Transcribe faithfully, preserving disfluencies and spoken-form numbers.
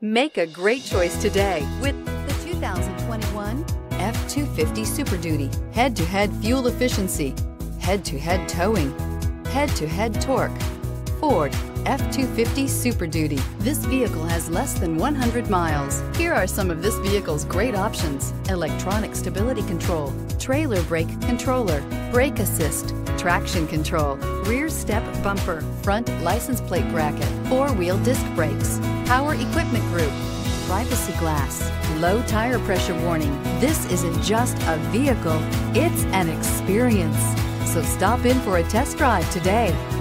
Make a great choice today with the two thousand twenty-one F two fifty Super Duty. Head-to-head fuel efficiency, head-to-head towing, head-to-head torque. Ford F two fifty Super Duty. This vehicle has less than one hundred miles. Here are some of this vehicle's great options: electronic stability control, trailer brake controller, brake assist, traction control, rear step bumper, front license plate bracket, four-wheel disc brakes, power equipment group, privacy glass, low tire pressure warning. This isn't just a vehicle, it's an experience. So stop in for a test drive today.